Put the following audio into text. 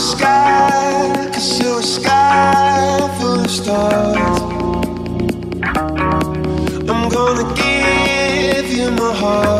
sky, 'cause you're a sky full of stars. I'm gonna give you my heart.